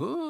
Ooh.